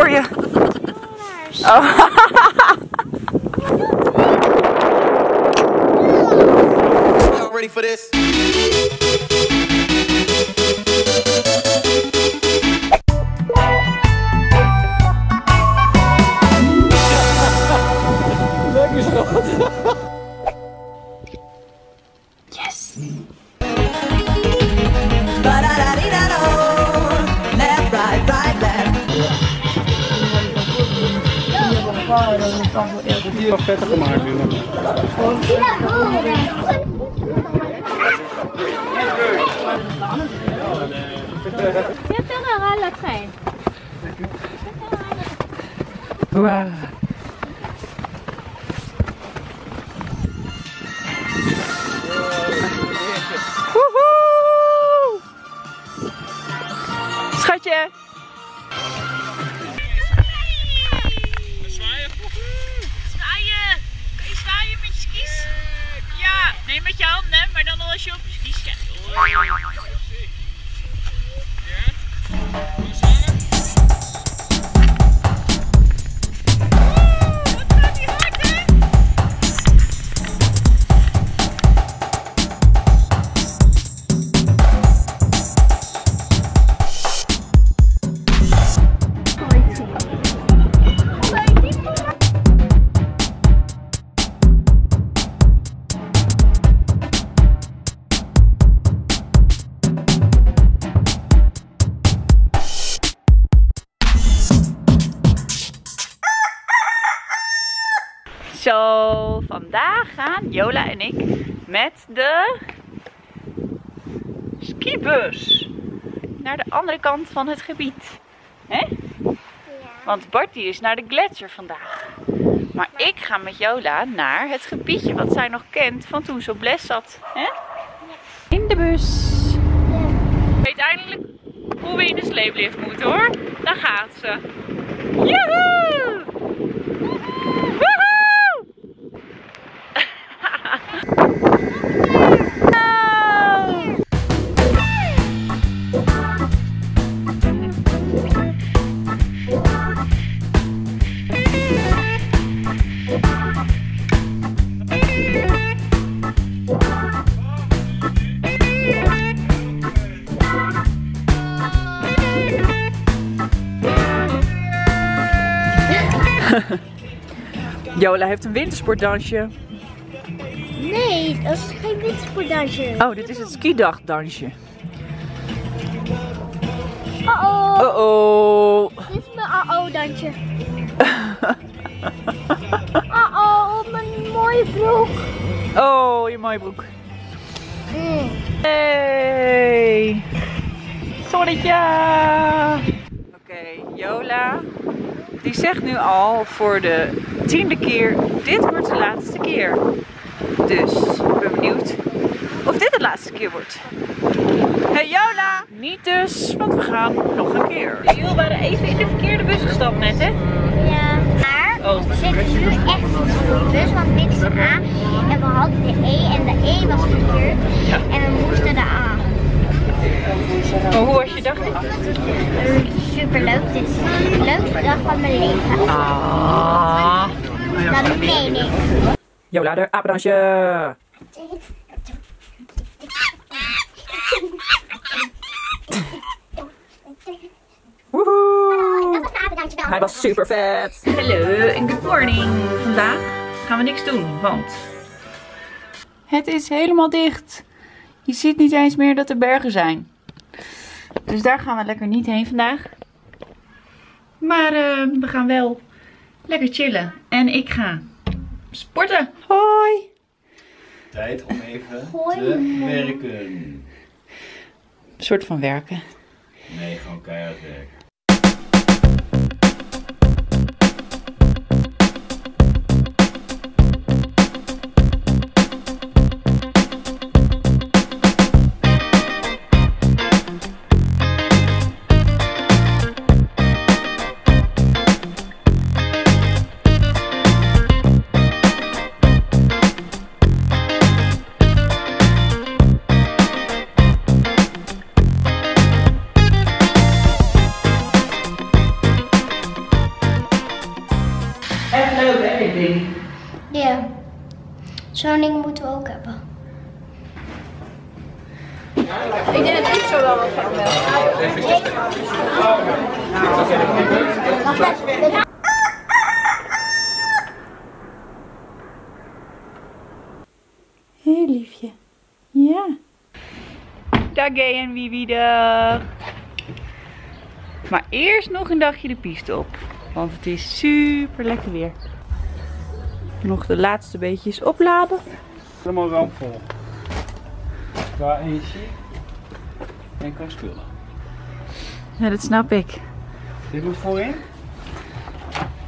voor je? Oh. Y'all ready for this? Lekker schat. Yes. Die is vetter gemaakt nu. Wow. Woehoe! Schatje! Nee, met je handen, hè? Maar dan al als je op je skis kent. Wat gaat die hard, hè? Zo, vandaag gaan Jola en ik met de skibus naar de andere kant van het gebied. Hè? Ja. Want Bart die is naar de gletsjer vandaag. Maar ik ga met Jola naar het gebiedje wat zij nog kent van toen ze op les zat. Hè? Ja. In de bus. Ja. Ik weet eindelijk hoe we in de sleeplift moeten, hoor. Daar gaat ze. Joehoe! Jola heeft een wintersportdansje. Nee, dat is geen wintersportdansje. Oh, dit is het skidagdansje. Uh-oh. Uh-oh. Dit is mijn uh-oh-dansje. Uh-oh, mijn mooie broek. Oh, je mooie broek. Mm. Hey. Zonnetje. Oké, Jola. Die zegt nu al voor de 10e keer, dit wordt de laatste keer. Dus ik ben benieuwd of dit de laatste keer wordt. Hey Jola! Niet dus, want we gaan nog een keer. Jullie waren even in de verkeerde bus gestapt net, hè? Ja. Maar we zitten nu echt in de goede bus, want dit is de A. En we hadden de E en de E was verkeerd. Ja. En we moesten de A. Maar hoe was je dag? Super leuk. Dit is de leukste dag van mijn leven. Ah. Dat meen ik. Jola, de apendansje. Woehoe. Dat was een apendansje dan. Hij was super vet. Hallo en good morning. Vandaag gaan we niks doen, want het is helemaal dicht. Je ziet niet eens meer dat er bergen zijn. Dus daar gaan we lekker niet heen vandaag. Maar we gaan wel lekker chillen. En ik ga sporten. Hoi! Tijd om even te werken. Een soort van werken. Nee, gewoon keihard werken. Zo'n ding moeten we ook hebben. Ik denk dat ik zo wel wat van wel. Hé hey, liefje. Ja. Dag en Wiwi dag. Maar eerst nog een dagje de piste op. Want het is super lekker weer. Nog de laatste beetjes opladen. Helemaal rampvol. Qua energie en qua spullen. Ja, dat snap ik. Dit moet voorin?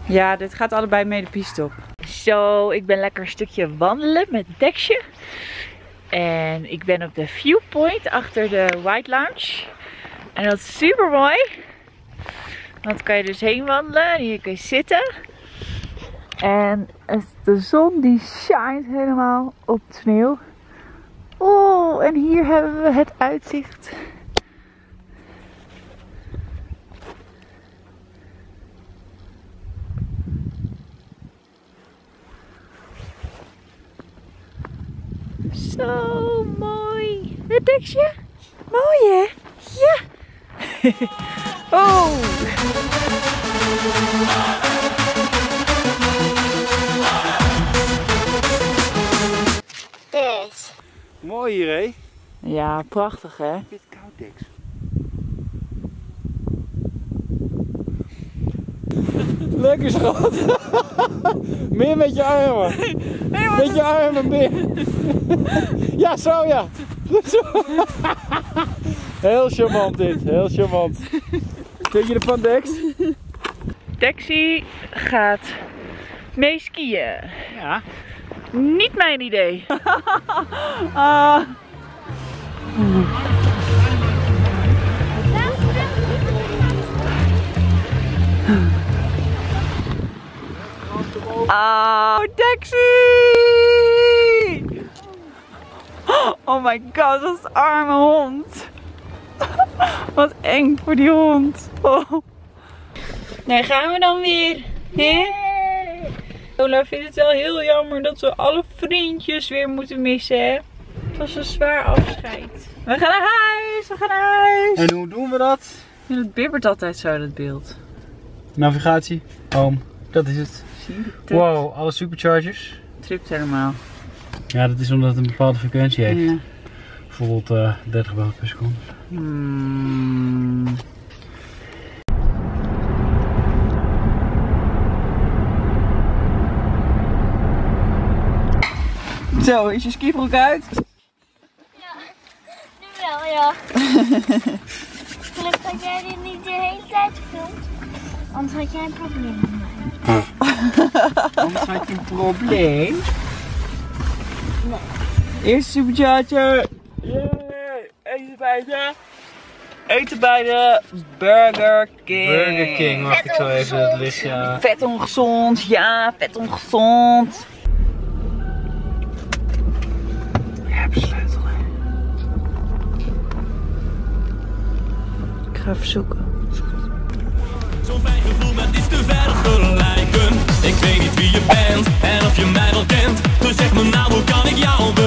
Ja, dit gaat allebei mee de piste op. Zo, ik ben lekker een stukje wandelen met dekje. En ik ben op de viewpoint achter de White Lounge. En dat is super mooi. Want kan je dus heen wandelen. Hier kun je zitten. En de zon die shined helemaal op het sneeuw. Oh, en hier hebben we het uitzicht. Zo mooi. Het dekje. Mooi hè? Ja. Oh. Yes. Mooi hier hè? Ja, prachtig hè? Dit koud deks. Lekker schat. Meer met je armen. Nee, met je armen meer. Ja, zo ja. Heel charmant dit, heel charmant. Denk je ervan, Dex? Dexie gaat mee skiën. Ja. Niet mijn idee. Oh, Dexie! Oh my god, dat is een arme hond. Wat eng voor die hond. Oh. Daar gaan we dan weer. Hè? Lola vindt het wel heel jammer dat we alle vriendjes weer moeten missen. Hè? Het was een zwaar afscheid. We gaan naar huis, we gaan naar huis. En hoe doen we dat? Ja, dat bibbert altijd zo, dat beeld. Navigatie, home, dat is het. Wow, alle superchargers. Tript helemaal. Ja, dat is omdat het een bepaalde frequentie heeft. Ja. Bijvoorbeeld 30 baud per seconde. Zo, is je skibroek uit? Ja, nu wel ja. Gelukkig dat jij dit niet de hele tijd filmt. Anders had jij een probleem met mij. Anders had je een probleem? Nee. Eerste supercharger. Yay! Eten bij de Burger King. Burger King, mag ik zo even het lichtje. Ja. Vet ongezond, ja, vet ongezond. Je hebt sleutel, hè. Ik ga even zoeken. Zo'n fijn gevoel met iets te vergelijken. Ik weet niet wie je bent en of je mij wel kent. Dus zeg me nou, hoe kan ik jou